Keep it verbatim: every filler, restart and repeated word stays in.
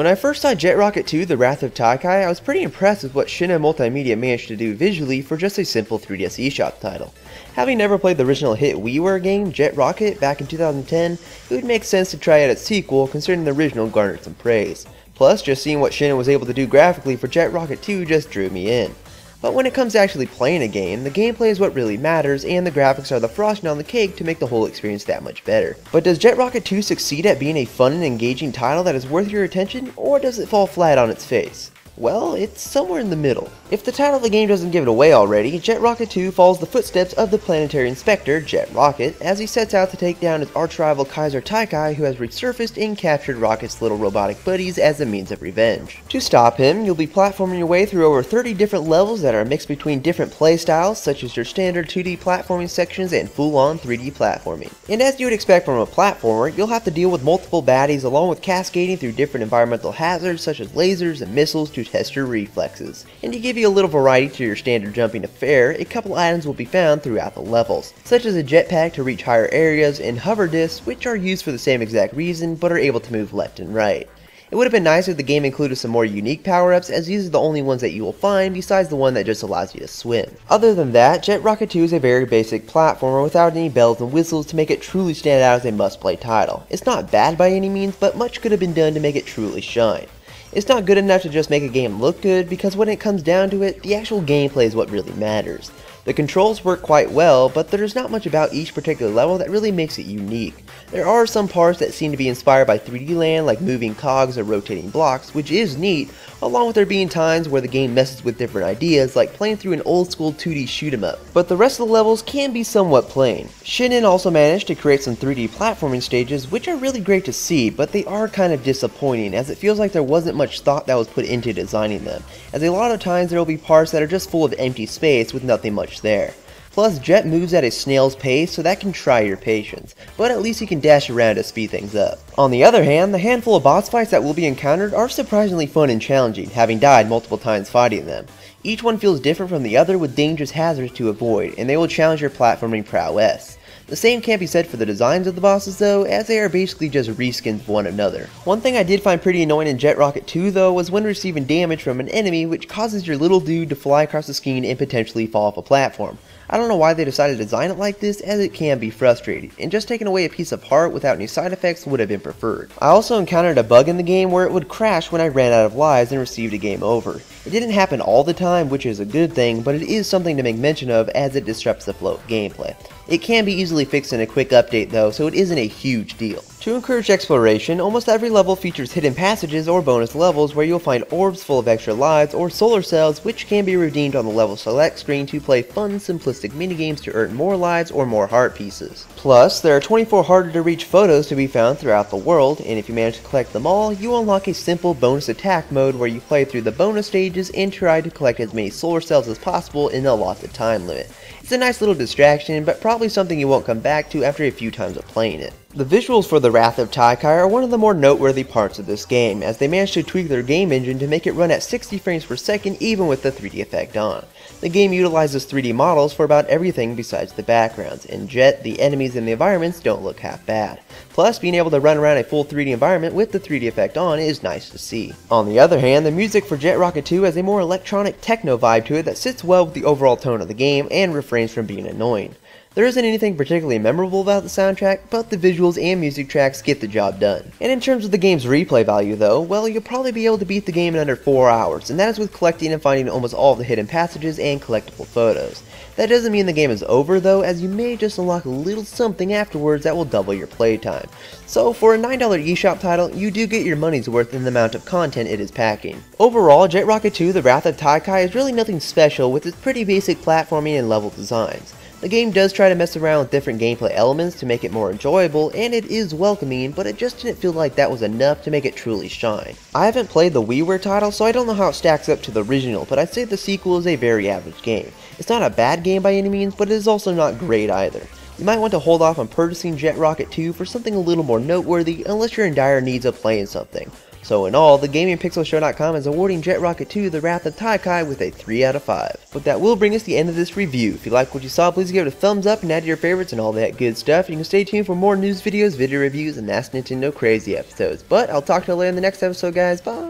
When I first saw Jett Rocket two: The Wrath of Taikai, I was pretty impressed with what Shin'en Multimedia managed to do visually for just a simple three D S eShop title. Having never played the original hit WiiWare game, Jett Rocket, back in two thousand ten, it would make sense to try out its sequel considering the original garnered some praise. Plus, just seeing what Shin'en was able to do graphically for Jett Rocket two just drew me in. But when it comes to actually playing a game, the gameplay is what really matters, and the graphics are the frosting on the cake to make the whole experience that much better. But does Jett Rocket two succeed at being a fun and engaging title that is worth your attention, or does it fall flat on its face? Well, it's somewhere in the middle. If the title of the game doesn't give it away already, Jett Rocket two follows the footsteps of the planetary inspector, Jett Rocket, as he sets out to take down his arch-rival Kaiser Taikai, who has resurfaced and captured Rocket's little robotic buddies as a means of revenge. To stop him, you'll be platforming your way through over thirty different levels that are mixed between different playstyles, such as your standard two D platforming sections and full-on three D platforming. And as you would expect from a platformer, you'll have to deal with multiple baddies along with cascading through different environmental hazards such as lasers and missiles to to test your reflexes. And to give you a little variety to your standard jumping affair, a couple items will be found throughout the levels, such as a jetpack to reach higher areas and hover discs, which are used for the same exact reason but are able to move left and right. It would have been nice if the game included some more unique power-ups, as these are the only ones that you will find besides the one that just allows you to swim. Other than that, Jett Rocket two is a very basic platformer without any bells and whistles to make it truly stand out as a must-play title. It's not bad by any means, but much could have been done to make it truly shine. It's not good enough to just make a game look good, because when it comes down to it, the actual gameplay is what really matters. The controls work quite well, but there's not much about each particular level that really makes it unique. There are some parts that seem to be inspired by three D Land, like moving cogs or rotating blocks, which is neat, along with there being times where the game messes with different ideas, like playing through an old school two D shoot 'em up. But the rest of the levels can be somewhat plain. Shin'en also managed to create some three D platforming stages, which are really great to see, but they are kind of disappointing, as it feels like there wasn't much thought that was put into designing them, as a lot of times there will be parts that are just full of empty space with nothing much there. Plus, Jett moves at a snail's pace, so that can try your patience, but at least you can dash around to speed things up. On the other hand, the handful of boss fights that will be encountered are surprisingly fun and challenging, having died multiple times fighting them. Each one feels different from the other, with dangerous hazards to avoid, and they will challenge your platforming prowess. The same can't be said for the designs of the bosses though, as they are basically just reskins of one another. One thing I did find pretty annoying in Jett Rocket two though was when receiving damage from an enemy, which causes your little dude to fly across the screen and potentially fall off a platform. I don't know why they decided to design it like this, as it can be frustrating, and just taking away a piece of heart without any side effects would have been preferred. I also encountered a bug in the game where it would crash when I ran out of lives and received a game over. It didn't happen all the time, which is a good thing, but it is something to make mention of as it disrupts the flow of gameplay. It can be easily fixed in a quick update though, so it isn't a huge deal. To encourage exploration, almost every level features hidden passages or bonus levels where you'll find orbs full of extra lives or solar cells, which can be redeemed on the level select screen to play fun, simplistic minigames to earn more lives or more heart pieces. Plus, there are twenty-four harder to reach photos to be found throughout the world, and if you manage to collect them all, you unlock a simple bonus attack mode where you play through the bonus stages and try to collect as many solar cells as possible in the allotted time limit. It's a nice little distraction, but probably something you won't come back to after a few times of playing it. The visuals for The Wrath of Taikai are one of the more noteworthy parts of this game, as they managed to tweak their game engine to make it run at sixty frames per second even with the three D effect on. The game utilizes three D models for about everything besides the backgrounds, and Jett, the enemies, and the environments don't look half bad. Plus, being able to run around a full three D environment with the three D effect on is nice to see. On the other hand, the music for Jett Rocket two has a more electronic techno vibe to it that sits well with the overall tone of the game and refrains from being annoying. There isn't anything particularly memorable about the soundtrack, but the visuals and music tracks get the job done. And in terms of the game's replay value though, well, you'll probably be able to beat the game in under four hours, and that is with collecting and finding almost all the hidden passages and collectible photos. That doesn't mean the game is over though, as you may just unlock a little something afterwards that will double your playtime. So for a nine dollar eShop title, you do get your money's worth in the amount of content it is packing. Overall, Jett Rocket two: The Wrath of Taikai is really nothing special with its pretty basic platforming and level designs. The game does try to mess around with different gameplay elements to make it more enjoyable, and it is welcoming, but it just didn't feel like that was enough to make it truly shine. I haven't played the WiiWare title, so I don't know how it stacks up to the original, but I'd say the sequel is a very average game. It's not a bad game by any means, but it is also not great either. You might want to hold off on purchasing Jett Rocket two for something a little more noteworthy unless you're in dire need of playing something. So in all, the gaming pixel show dot com is awarding Jett Rocket two: The Wrath of Taikai with a three out of five. But that will bring us to the end of this review. If you like what you saw, please give it a thumbs up and add to your favorites and all that good stuff. You can stay tuned for more news videos, video reviews, and Ask Nintendo Crazy episodes. But I'll talk to you later in the next episode, guys. Bye!